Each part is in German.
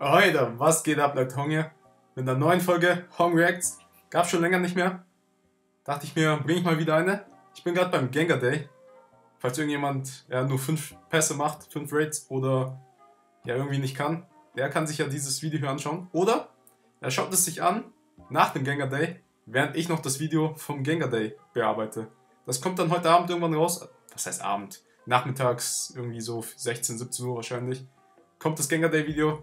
Alter, was geht ab, Leute? Hong hier mit einer neuen Folge Hong Reacts. Gab schon länger nicht mehr. Dachte ich mir, bringe ich mal wieder eine. Ich bin gerade beim Gengar Day. Falls irgendjemand ja, nur 5 Pässe macht, 5 Raids oder ja irgendwie nicht kann, der kann sich ja dieses Video hier anschauen. Oder er schaut es sich an nach dem Gengar Day, während ich noch das Video vom Gengar Day bearbeite. Das kommt dann heute Abend irgendwann raus. Was heißt Abend? Nachmittags irgendwie so 16, 17 Uhr wahrscheinlich. Kommt das Gengar Day Video.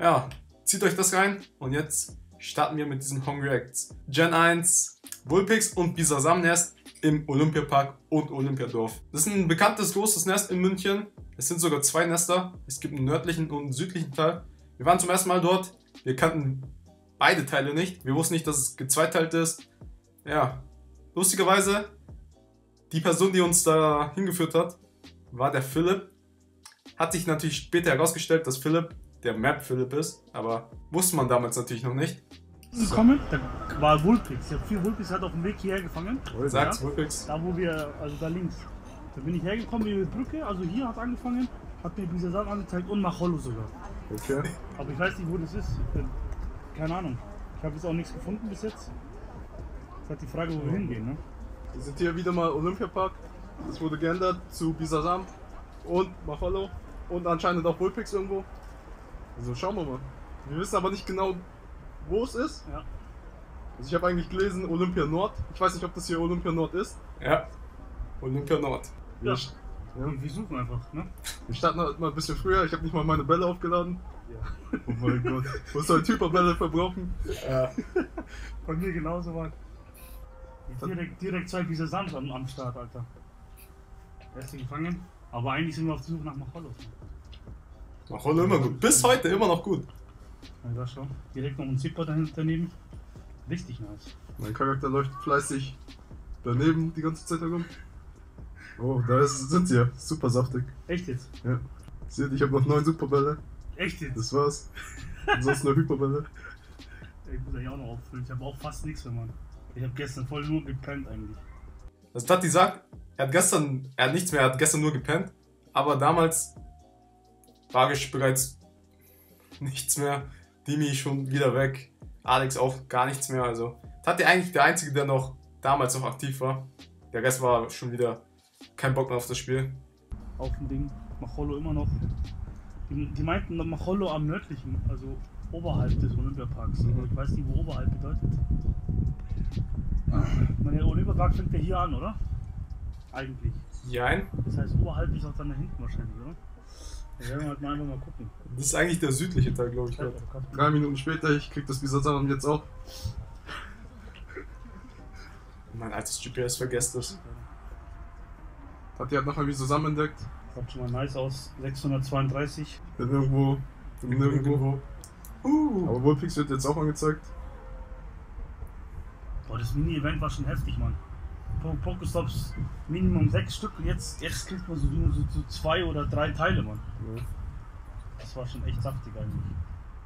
Ja, zieht euch das rein und jetzt starten wir mit diesen Hong Reacts. Gen 1, Vulpix und Bisasam Nest im Olympiapark und Olympiadorf. Das ist ein bekanntes großes Nest in München. Es sind sogar 2 Nester. Es gibt einen nördlichen und einen südlichen Teil. Wir waren zum ersten Mal dort. Wir kannten beide Teile nicht. Wir wussten nicht, dass es gezweiteilt ist. Ja, lustigerweise, die Person, die uns da hingeführt hat, war der Philipp. Hat sich natürlich später herausgestellt, dass Philipp der Map-Philipp ist, aber wusste man damals natürlich noch nicht. Gekommen, so. Da war Vulpix. Ich habe viel Vulpix halt auf dem Weg hierher gefangen. Sag's, ja. Vulpix. Da wo wir, also da links. Da bin ich hergekommen über die Brücke, also hier hat angefangen, hat mir dieser Saal angezeigt und Machollo sogar. Okay. Aber ich weiß nicht, wo das ist. Keine Ahnung. Ich habe jetzt auch nichts gefunden bis jetzt. Das hat die Frage, wo wir hingehen, ne? Wir sind hier wieder mal Olympiapark. Das wurde geändert zu Bisasam und Machollo und anscheinend auch Vulpix irgendwo. Also schauen wir mal. Wir wissen aber nicht genau, wo es ist. Ja. Also ich habe eigentlich gelesen Olympia Nord. Ich weiß nicht, ob das hier Olympia Nord ist. Ja. Olympia Nord. Ja. Und wir suchen einfach, ne? Wir starten halt mal ein bisschen früher. Ich habe nicht mal meine Bälle aufgeladen. Ja. Oh mein Gott. Wo soll ein Typ Bälle verbrauchen? Ja. Bei mir genauso, Mann. Direkt 2 Bisasams am Start, Alter. Er ist gefangen. Aber eigentlich sind wir auf der Suche nach Machollo. Machollo immer gut. Bis heute immer noch gut. Ja, das schon. Direkt noch ein Zipper daneben. Richtig nice. Mein Charakter läuft fleißig daneben die ganze Zeit herum. Oh, da sind sie ja. Super saftig. Echt jetzt? Ja. Seht, ich habe noch 9 Superbälle. Echt jetzt? Das war's. Ansonsten nur Hyperbälle. Ich muss eigentlich auch noch auffüllen. Ich habe auch fast nichts mehr, Mann. Ich habe gestern voll nur gepennt eigentlich. Das Tati sagt, er hat gestern nur gepennt, aber damals war ich bereits nichts mehr, Dimi schon wieder weg, Alex auch gar nichts mehr, also Tati eigentlich der Einzige, der noch damals noch aktiv war, der Rest war schon wieder kein Bock mehr auf das Spiel. Auf dem Ding, Machollo immer noch, die meinten Machollo am nördlichen, also oberhalb des Olympiaparks, aber ich weiß nicht, wo oberhalb bedeutet. Der Olympiapark fängt ja hier an, oder? Eigentlich. Jein. Das heißt, oberhalb ist auch dann da hinten wahrscheinlich, oder? Ja, wir werden halt mal gucken. Das ist eigentlich der südliche Teil, glaube ich. 3 Minuten später, ich krieg das Bisasam jetzt auch. Mein altes GPS vergesst das. Tati hat nochmal Bisasam entdeckt. Schaut schon mal nice aus. 632. Nirgendwo. Aber Vulpix wird jetzt auch angezeigt. Boah, das Mini-Event war schon heftig, Mann. Pokestops Minimum 6 Stück und jetzt kriegt man so 2 oder 3 Teile, Mann. Ja. Das war schon echt saftig eigentlich.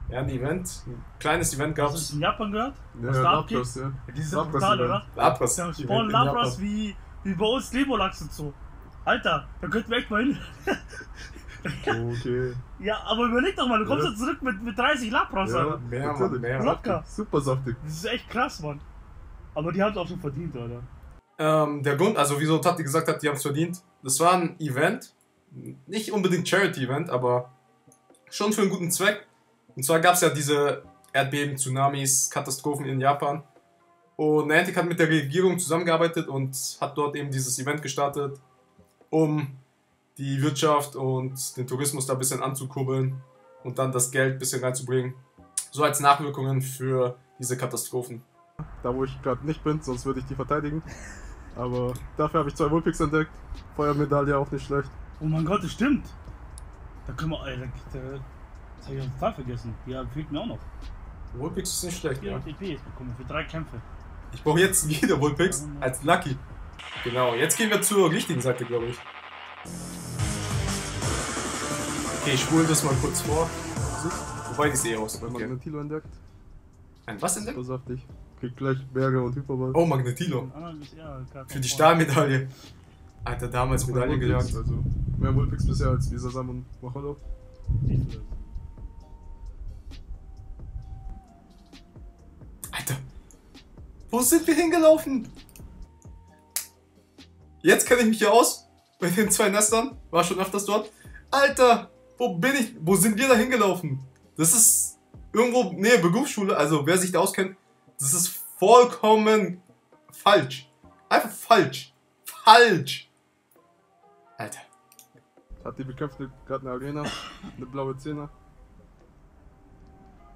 Ja, ein Event, ein kleines Event gab es. Hast du es in Japan gehört? Was ja, da Lapras, ja. Das ist ja brutal, oder? Lapras. Da spawnen Lapras wie bei uns Lebolachs und so. Alter, da könnten wir echt mal hin. Okay. Ja, aber überleg doch mal, du kommst ja zurück mit 30 Lapras, Alter. Ja, mehr locker. Super saftig. Das ist echt krass, Mann. Aber die haben es auch schon verdient, Alter. Der Grund, also wieso Tati gesagt hat, die haben es verdient, das war ein Event, nicht unbedingt Charity-Event, aber schon für einen guten Zweck. Und zwar gab es ja diese Erdbeben, Tsunamis, Katastrophen in Japan. Und Niantic hat mit der Regierung zusammengearbeitet und hat dort eben dieses Event gestartet, um die Wirtschaft und den Tourismus da ein bisschen anzukurbeln und dann das Geld ein bisschen reinzubringen. So als Nachwirkungen für diese Katastrophen. Da wo ich gerade nicht bin, sonst würde ich die verteidigen. Aber dafür habe ich 2 Vulpix entdeckt. Feuermedaille auch nicht schlecht. Oh mein Gott, das stimmt. Da können wir... Das habe ich total vergessen. Ja, fehlt mir auch noch. Vulpix ist nicht schlecht, ja. Ich habe bekommen für 3 Kämpfe. Ich brauche jetzt wieder Vulpix als Lucky. Genau, jetzt gehen wir zur richtigen Seite, glaube ich. Okay, ich spule das mal kurz vor. Wobei die ist eh aus. Okay. Magnetilo entdeckt. Ein was entdeckt? So saftig. Kriegt gleich Berge und Hyperball. Oh, Magnetilo. Für die Stahlmedaille. Alter, damals Medaille gejagt. Also mehr Vulpix bisher als Bisasam und Machollo. Wo sind wir hingelaufen? Jetzt kenne ich mich hier aus. Bei den zwei Nestern. War schon öfters dort. Alter, wo bin ich? Wo sind wir da hingelaufen? Das ist irgendwo nähe Berufsschule. Also wer sich da auskennt, das ist vollkommen falsch. Einfach falsch. Falsch. Alter. Tati bekämpft gerade eine Arena. Eine blaue Zähne.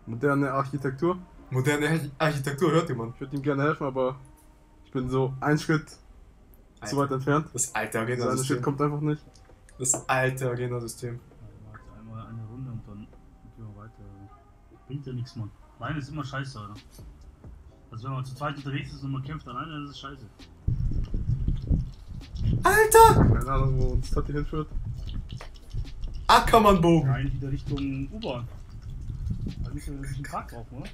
Moderne Architektur. Moderne Architektur, hört ihr, Mann. Ich würde ihm gerne helfen, aber ich bin so einen Schritt zu weit entfernt. Das alte Arena-System. Das Schritt kommt einfach nicht. Das alte Arena-System. Also warte einmal eine Runde und dann gehen wir weiter. Bringt ja nichts, Mann. Alleine ist immer scheiße, Alter. Also wenn man zu zweit unterwegs ist und man kämpft alleine, dann ist es scheiße. Alter! Keine Ahnung, wo uns Tati hinführt. Ackermann-Bogen! Nein, wieder Richtung U-Bahn. Da müssen wir einen Park drauf, oder?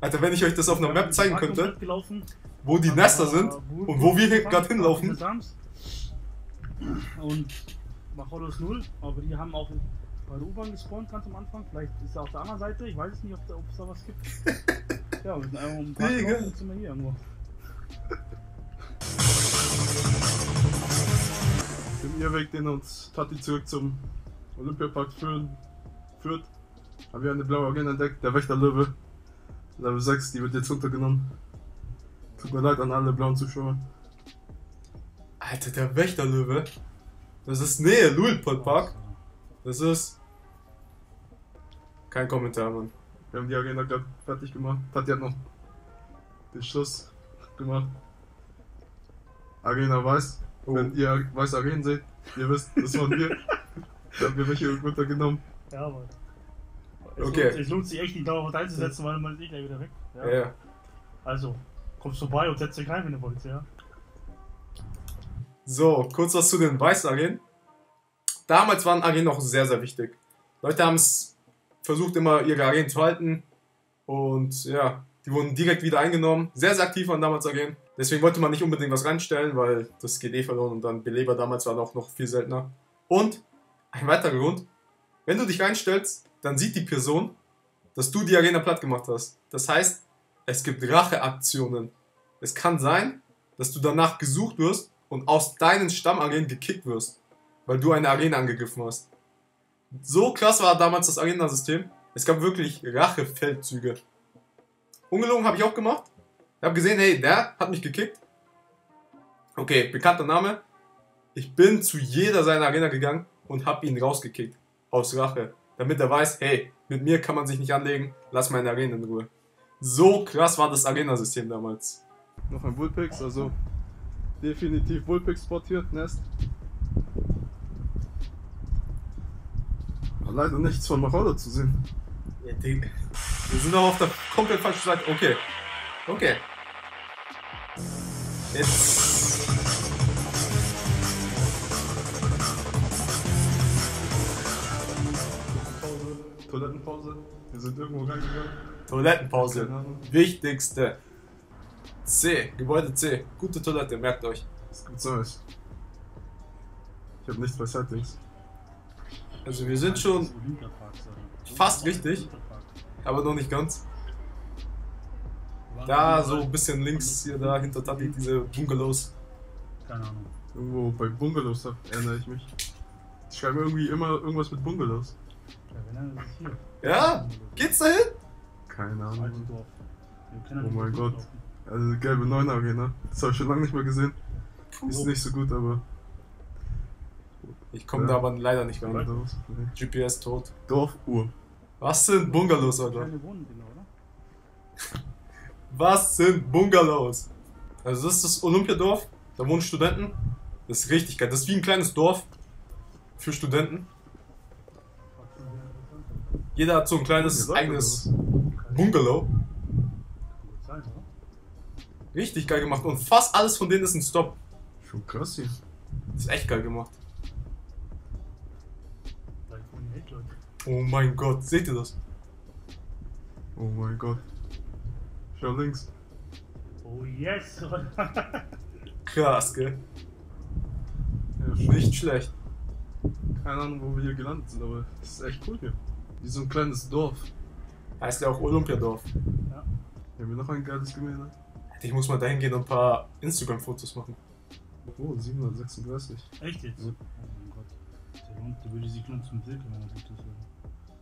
Alter, wenn ich euch das auf einer Map zeigen könnte, wo die Nester sind und wo wir gerade hinlaufen. Und Machollo ist 0, aber die haben auch bei der U-Bahn gespawnt ganz am Anfang. Vielleicht ist er auf der anderen Seite, ich weiß es nicht, ob es da was gibt. Ja, wir sind einfach um ein paar sind wir hier nur. Im Irrweg, den uns Tati zurück zum Olympiapark führt, haben wir eine blaue Arena entdeckt, der Wächterlöwe. Level 6, die wird jetzt runtergenommen. Tut mir leid an alle blauen Zuschauer. Alter, der Wächterlöwe. Das ist Nähe, Luitpoldpark. Das ist... Kein Kommentar, Mann. Wir haben die Arena gerade fertig gemacht. Tati hat noch den Schluss gemacht. Arena weiß. Oh. Wenn ihr weiße Arenen seht, ihr wisst, das waren wir. Da haben wir welche runtergenommen. Ja, Mann. Okay. Es lohnt sich echt, die Dauer einzusetzen, weil man ist eh gleich wieder weg. Ja. Ja, ja. Also, kommst vorbei und setzt dich rein, wenn du wolltest, ja. So, kurz was zu den weißen Arenen. Damals waren Arenen noch sehr, sehr wichtig. Leute haben es versucht, immer ihre Arenen zu halten. Und ja, die wurden direkt wieder eingenommen. Sehr, sehr aktiv waren damals Arenen. Deswegen wollte man nicht unbedingt was reinstellen, weil das geht eh verloren. Und dann Beleber damals waren auch noch viel seltener. Und ein weiterer Grund, wenn du dich reinstellst, dann sieht die Person, dass du die Arena platt gemacht hast. Das heißt, es gibt Racheaktionen. Es kann sein, dass du danach gesucht wirst und aus deinen Stammarenen gekickt wirst, weil du eine Arena angegriffen hast. So krass war damals das Arena-System. Es gab wirklich Rachefeldzüge. Ungelogen habe ich auch gemacht. Ich habe gesehen, hey, der hat mich gekickt. Okay, bekannter Name. Ich bin zu jeder seiner Arena gegangen und habe ihn rausgekickt. Aus Rache. Damit er weiß, hey, mit mir kann man sich nicht anlegen, lass meine Arena in Ruhe. So krass war das Arena-System damals. Noch ein Vulpix, also definitiv Vulpix portiert, Nest. Aber leider nichts von Machollo zu sehen. Ja, Digga. Wir sind auch auf der komplett falschen Seite. Okay. Okay. Jetzt. Toilettenpause. Wir sind irgendwo reingegangen. Toilettenpause. Wichtigste. C. Gebäude C. Gute Toilette, merkt euch. Das gibt's alles. Ich habe nichts bei Settings. Also wir sind schon fast richtig, aber noch nicht ganz. Da so ein bisschen links hier da hinter Tati diese Bungalows. Keine Ahnung. Irgendwo bei Bungalows erinnere ich mich. Ich schreibe irgendwie immer irgendwas mit Bungalows. Ja? Geht's da hin? Keine Ahnung. Oh mein Gott. Also gelbe 9 Arena. Das habe ich schon lange nicht mehr gesehen. Ist nicht so gut, aber... Ich komme da aber leider nicht mehr rein. GPS tot. Dorfuhr. Was sind Bungalows, Alter? Was sind Bungalows? Also das ist das Olympiadorf. Da wohnen Studenten. Das ist richtig geil. Das ist wie ein kleines Dorf. Für Studenten. Jeder hat so ein kleines eigenes Bungalow. Richtig geil gemacht und fast alles von denen ist ein Stop. Schon krass hier. Ist echt geil gemacht. Oh mein Gott, seht ihr das? Oh mein Gott. Schau links. Oh yes! Krass, gell? Ja, nicht schlecht. Keine Ahnung, wo wir hier gelandet sind, aber es ist echt cool hier. Wie so ein kleines Dorf. Heißt ja auch Olympiadorf. Ja. Wir haben noch ein geiles Gemälde. Ich muss mal dahin gehen und ein paar Instagram-Fotos machen. Oh, 736. Echt jetzt? Ja. Oh mein Gott. Der Hund, der würde sich nur zum Silke, wenn er tut das.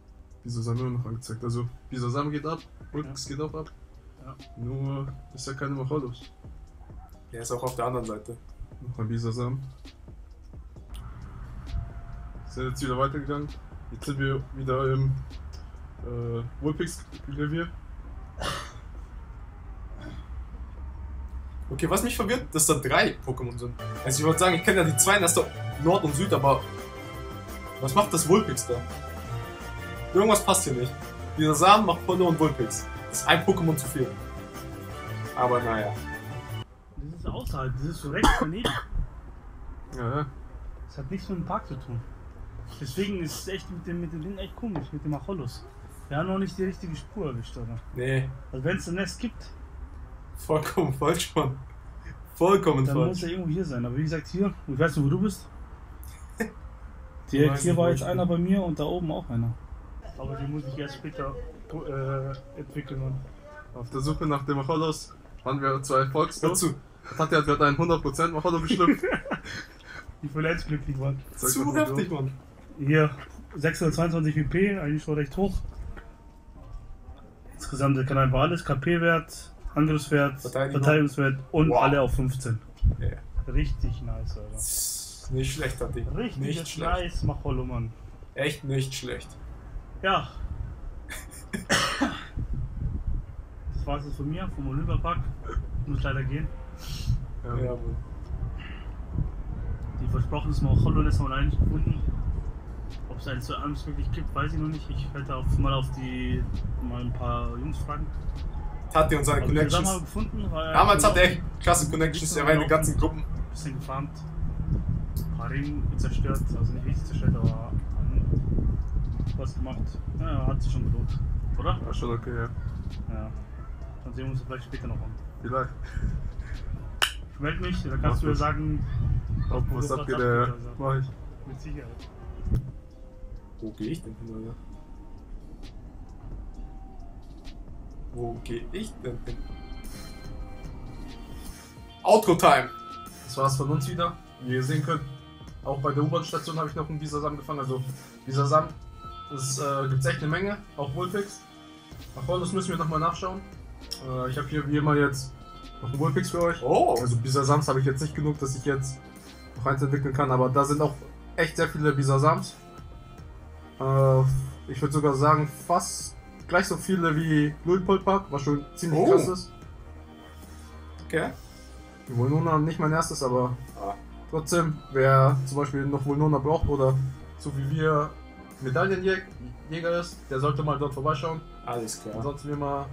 Bisasam wird noch angezeigt. Also, Bisasam geht ab, Vulpix geht auch ab. Ja. Nur ist ja keine Machollos. Der ist auch auf der anderen Seite. Nochmal Bisasam. Sind jetzt wieder weitergegangen. Jetzt sind wir wieder im Vulpix-Revier. Okay, was mich verwirrt, dass da 3 Pokémon sind. Also ich wollte sagen, ich kenne ja die 2, das ist da Nord und Süd, aber was macht das Vulpix da? Irgendwas passt hier nicht. Dieser Samen macht Pollo und Vulpix. Das ist ein Pokémon zu viel. Aber naja. Das ist außerhalb, das ist so rechts daneben. Ja. Das hat nichts mit dem Park zu tun. Deswegen ist es echt mit dem Ding echt komisch, mit dem Machollos. Wir haben noch nicht die richtige Spur erwischt, oder? Nee. Also wenn es ein Nest gibt. Vollkommen falsch, Mann. Vollkommen falsch. Dann muss er irgendwo hier sein, aber wie gesagt hier, ich weiß nicht, wo du bist. Direkt hier war jetzt einer bei mir und da oben auch einer. Aber die muss ich erst später entwickeln. Und auf der Suche nach dem Machollos waren wir zu erfolgslos. Tati hat gerade einen 100% Machollo bestimmt. Die verletzt glücklich waren. Zu heftig, Mann. Hier, 622 WP, eigentlich schon recht hoch. Insgesamt kann einfach alles, KP-Wert, Angriffswert, Verteidigungswert und wow. Alle auf 15. Yeah. Richtig nice, Alter. Nicht schlecht, Tati. Richtig nicht schlecht. Nice, Machollo, Mann. Echt nicht schlecht. Ja. Das war's jetzt von mir, vom Olympiapark. Muss leider gehen. Ja. Die versprochenes Machollo-Nest haben wir leider nicht gefunden. Ob es eins zu eins wirklich gibt, weiß ich noch nicht. Ich werde auch mal auf die mal ein paar Jungs fragen. Tati und seine Connections. Haben wir gefunden, weil damals hat er klasse Connections, er war in den ganzen Gruppen. Ein bisschen gefarmt. Ein paar Ringen zerstört, also nicht richtig zerstört, aber was gemacht. Naja, hat sie schon bedroht, oder? War schon okay, ja. Dann sehen wir uns vielleicht später noch an. Vielleicht. Ich melde mich, dann kannst du ja sagen, ob was abgeht, mach ich. Mit Sicherheit. Wo gehe ich denn hin, Alter? Wo gehe ich denn hin? Outro-Time! Das war's von uns wieder, wie ihr sehen könnt. Auch bei der U-Bahn-Station habe ich noch einen Bisasam gefangen, also Bisasam. Es gibt echt eine Menge, auch Vulpix. Machollos müssen wir nochmal nachschauen. Ich habe hier wie immer jetzt noch einen Vulpix für euch. Oh. Also Bisasams habe ich jetzt nicht genug, dass ich jetzt noch eins entwickeln kann, aber da sind auch echt sehr viele Bisasams. Ich würde sogar sagen, fast gleich so viele wie Luitpoldpark, was schon ziemlich krass ist. Okay. Die Volnona nicht mein erstes, aber trotzdem, wer zum Beispiel noch Volnona braucht oder so wie wir Medaillenjäger ist, der sollte mal dort vorbeischauen. Alles klar. Ansonsten wir mal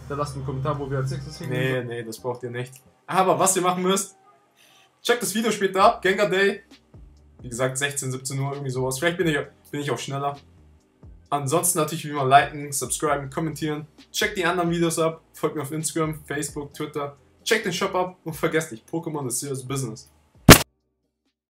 hinterlasst einen Kommentar, wo wir als nächstes hingehen. Nee, das braucht ihr nicht. Aber was ihr machen müsst, checkt das Video später ab, Gengar Day. Wie gesagt, 16, 17 Uhr, irgendwie sowas. Vielleicht bin ich auch schneller. Ansonsten natürlich wie immer liken, subscriben, kommentieren. Checkt die anderen Videos ab, folgt mir auf Instagram, Facebook, Twitter. Checkt den Shop ab und vergesst nicht, Pokémon is serious business.